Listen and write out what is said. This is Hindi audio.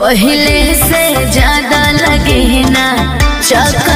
पहले से ज्यादा लगे ना चाक।